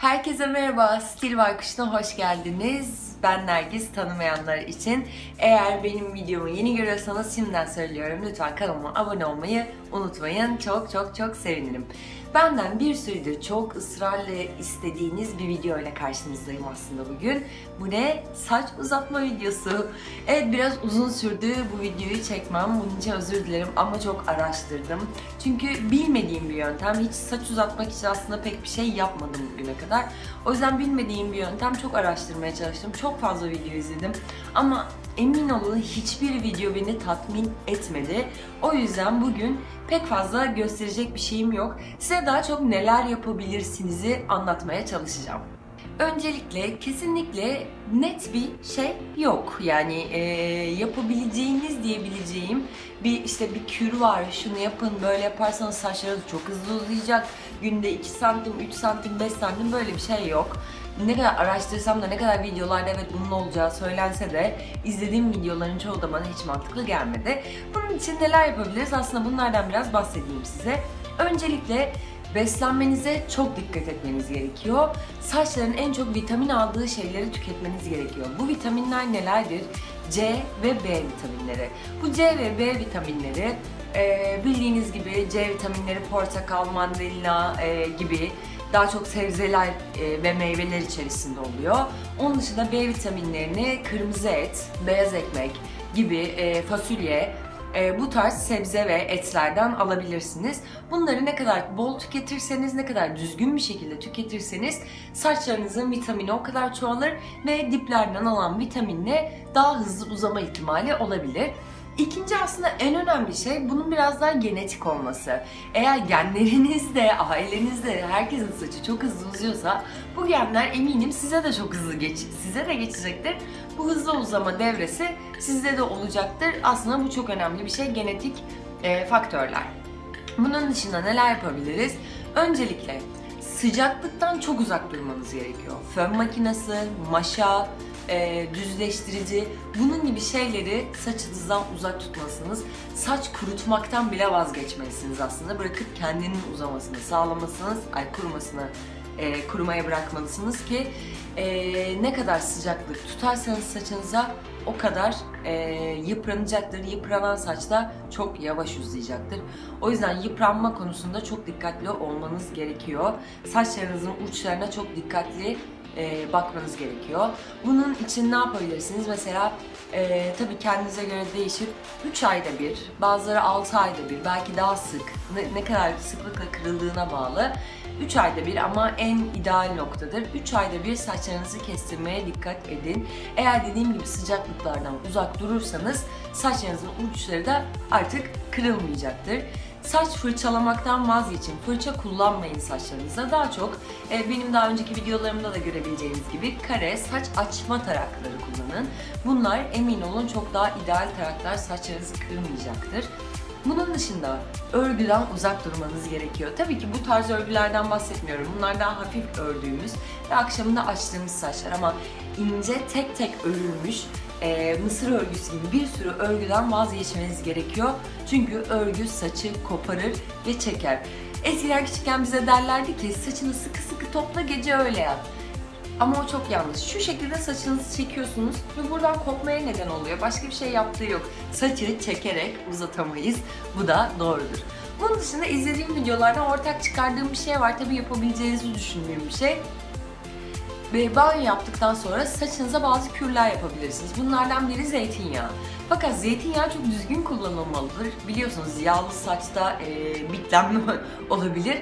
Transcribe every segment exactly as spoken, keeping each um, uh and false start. Herkese merhaba, Stil Baykuşu'na hoş geldiniz. Ben Nergis, tanımayanlar için. Eğer benim videomu yeni görüyorsanız şimdiden söylüyorum, lütfen kanalıma abone olmayı unutmayın. Çok çok çok sevinirim. Benden bir süredir çok ısrarla istediğiniz bir video ile karşınızdayım aslında bugün. Bu ne? Saç uzatma videosu. Evet, biraz uzun sürdü bu videoyu çekmem. Bunun için özür dilerim ama çok araştırdım. Çünkü bilmediğim bir yöntem. Hiç saç uzatmak için aslında pek bir şey yapmadım bugüne kadar. O yüzden bilmediğim bir yöntem, çok araştırmaya çalıştım. Çok fazla video izledim. Ama emin olun hiçbir video beni tatmin etmedi. O yüzden bugün pek fazla gösterecek bir şeyim yok. Size daha çok neler yapabilirsinizi anlatmaya çalışacağım. Öncelikle kesinlikle net bir şey yok. Yani e, yapabileceğiniz diyebileceğim bir işte bir kür var, şunu yapın, böyle yaparsanız saçlarınız çok hızlı uzayacak, günde iki santim, üç santim, beş santim, böyle bir şey yok. Ne kadar araştırsam da, ne kadar videolarda evet bunun olacağı söylense de izlediğim videoların çoğu da bana hiç mantıklı gelmedi. Bunun için neler yapabiliriz? Aslında bunlardan biraz bahsedeyim size. Öncelikle beslenmenize çok dikkat etmeniz gerekiyor. Saçların en çok vitamin aldığı şeyleri tüketmeniz gerekiyor. Bu vitaminler nelerdir? C ve B vitaminleri. Bu C ve B vitaminleri e, bildiğiniz gibi C vitaminleri portakal, mandalina e, gibi daha çok sebzeler e, ve meyveler içerisinde oluyor. Onun dışında B vitaminlerini kırmızı et, beyaz ekmek gibi e, fasulye, Ee, bu tarz sebze ve etlerden alabilirsiniz. Bunları ne kadar bol tüketirseniz, ne kadar düzgün bir şekilde tüketirseniz saçlarınızın vitamini o kadar çoğalır ve diplerden alan vitaminle daha hızlı uzama ihtimali olabilir. İkinci, aslında en önemli şey bunun biraz daha genetik olması. Eğer genlerinizde, ailenizde herkesin saçı çok hızlı uzuyorsa bu genler eminim size de çok hızlı geç, size de geçecektir. Bu hızlı uzama devresi sizde de olacaktır. Aslında bu çok önemli bir şey, genetik e, faktörler. Bunun dışında neler yapabiliriz? Öncelikle sıcaklıktan çok uzak durmanız gerekiyor. Fön makinesi, maşa, E, düzleştirici, bunun gibi şeyleri saçınızdan uzak tutmalısınız. Saç kurutmaktan bile vazgeçmelisiniz aslında. Bırakıp kendinin uzamasını sağlamasınız, ay kurumasını e, kurumaya bırakmalısınız ki e, ne kadar sıcaklık tutarsanız saçınıza o kadar e, yıpranacaktır. Yıpranan saç da çok yavaş uzayacaktır. O yüzden yıpranma konusunda çok dikkatli olmanız gerekiyor. Saçlarınızın uçlarına çok dikkatli E, bakmanız gerekiyor. Bunun için ne yapabilirsiniz? Mesela e, tabii kendinize göre değişir. üç ayda bir, bazıları altı ayda bir, belki daha sık. Ne, ne kadar sıklıkla kırıldığına bağlı. üç ayda bir ama en ideal noktadır. üç ayda bir saçlarınızı kestirmeye dikkat edin. Eğer dediğim gibi sıcaklıklardan uzak durursanız saçlarınızın uçları da artık kırılmayacaktır. Saç fırçalamaktan vazgeçin. Fırça kullanmayın saçlarınıza. Daha çok e, benim daha önceki videolarımda da görebileceğiniz gibi kare saç açma tarakları kullanın. Bunlar emin olun çok daha ideal taraklar, saçlarınızı kırmayacaktır. Bunun dışında örgüden uzak durmanız gerekiyor. Tabii ki bu tarz örgülerden bahsetmiyorum. Bunlar daha hafif ördüğümüz ve akşamında açtığımız saçlar, ama ince tek tek örülmüş E, mısır örgüsü gibi bir sürü örgüden vazgeçmeniz gerekiyor. Çünkü örgü saçı koparır ve çeker. Eskiden küçükken bize derlerdi ki saçını sıkı sıkı topla, gece öyle yat. Ama o çok yanlış. Şu şekilde saçınızı çekiyorsunuz ve buradan kopmaya neden oluyor. Başka bir şey yaptığı yok. Saçı çekerek uzatamayız. Bu da doğrudur. Bunun dışında izlediğim videolardan ortak çıkardığım bir şey var. Tabii yapabileceğinizi düşündüğüm bir şey. Ve banyo yaptıktan sonra saçınıza bazı kürler yapabilirsiniz. Bunlardan biri zeytinyağı. Fakat zeytinyağı çok düzgün kullanılmalıdır. Biliyorsunuz yağlı saçta e, bitlenme olabilir.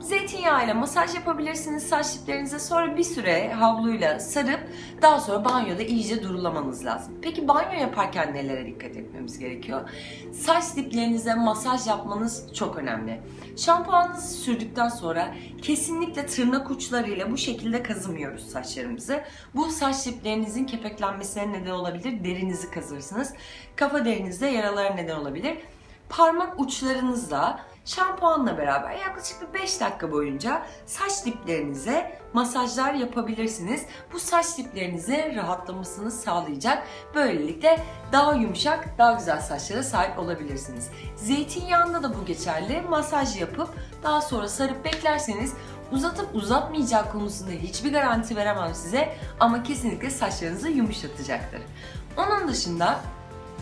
Zeytinyağıyla masaj yapabilirsiniz saç diplerinize. Sonra bir süre havluyla sarıp daha sonra banyoda iyice durulamanız lazım. Peki banyo yaparken nelere dikkat etmemiz gerekiyor? Saç diplerinize masaj yapmanız çok önemli. Şampuanınızı sürdükten sonra kesinlikle tırnak uçlarıyla bu şekilde kazımıyoruz saçlarımızı. Bu saç diplerinizin kepeklenmesine neden olabilir. Derinizi kazırsınız. Kafa derinizde yaralara neden olabilir. Parmak uçlarınızla şampuanla beraber yaklaşık beş dakika boyunca saç diplerinize masajlar yapabilirsiniz. Bu saç diplerinizin rahatlamasını sağlayacak. Böylelikle daha yumuşak, daha güzel saçlara sahip olabilirsiniz. Zeytinyağında da bu geçerli. Masaj yapıp daha sonra sarıp beklerseniz Uzatıp uzatmayacağı konusunda hiçbir garanti veremem size ama kesinlikle saçlarınızı yumuşatacaktır. Onun dışında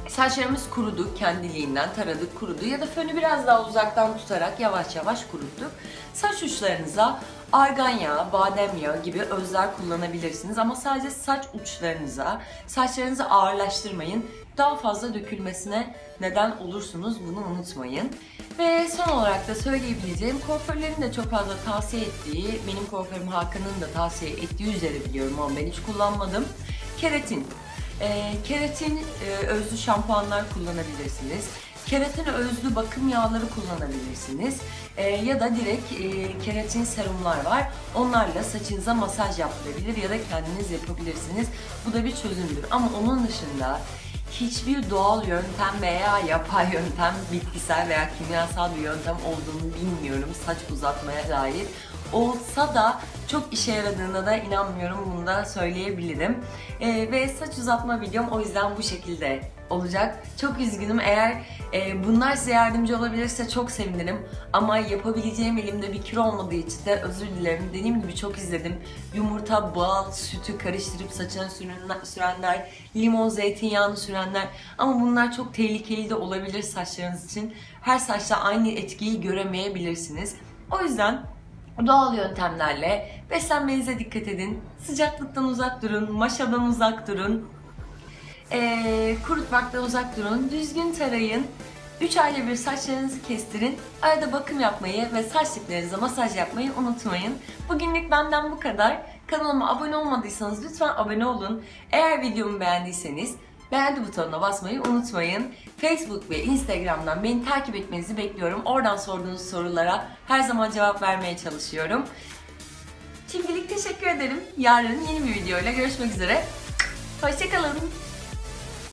saçlarımız kurudu, kendiliğinden taradık, kurudu ya da fönü biraz daha uzaktan tutarak yavaş yavaş kuruttuk. Saç uçlarınıza argan yağı, badem yağı gibi özler kullanabilirsiniz ama sadece saç uçlarınıza, saçlarınızı ağırlaştırmayın. Daha fazla dökülmesine neden olursunuz, bunu unutmayın. Ve son olarak da söyleyebileceğim, kuaförlerin de çok fazla tavsiye ettiği, benim kuaförüm Hakan'ın da tavsiye ettiği üzere biliyorum ama ben hiç kullanmadım. Keratin. E, keratin e, özlü şampuanlar kullanabilirsiniz. Keratin özlü bakım yağları kullanabilirsiniz. E, ya da direkt e, keratin serumlar var. Onlarla saçınıza masaj yaptırabilir ya da kendiniz yapabilirsiniz. Bu da bir çözümdür. Ama onun dışında hiçbir doğal yöntem veya yapay yöntem, bitkisel veya kimyasal bir yöntem olduğunu bilmiyorum saç uzatmaya dair. Olsa da çok işe yaradığına da inanmıyorum, bunu da söyleyebilirim. Ee, ve saç uzatma videom o yüzden bu şekilde olacak. Çok üzgünüm, eğer e, bunlar size yardımcı olabilirse çok sevinirim. Ama yapabileceğim elimde bir kür olmadığı için de özür dilerim. Dediğim gibi çok izledim. Yumurta, bal, sütü karıştırıp saçına sürenler, limon, zeytinyağını sürenler. Ama bunlar çok tehlikeli de olabilir saçlarınız için. Her saçta aynı etkiyi göremeyebilirsiniz. O yüzden doğal yöntemlerle beslenmenize dikkat edin, sıcaklıktan uzak durun, maşadan uzak durun, ee, kurutmaktan uzak durun, düzgün tarayın, üç ayda bir saçlarınızı kestirin, arada bakım yapmayı ve saç diplerinize masaj yapmayı unutmayın. Bugünlük benden bu kadar. Kanalıma abone olmadıysanız lütfen abone olun. Eğer videomu beğendiyseniz beğen butonuna basmayı unutmayın. Facebook ve Instagram'dan beni takip etmenizi bekliyorum. Oradan sorduğunuz sorulara her zaman cevap vermeye çalışıyorum. Şimdilik teşekkür ederim. Yarın yeni bir videoyla görüşmek üzere. Hoşça kalın.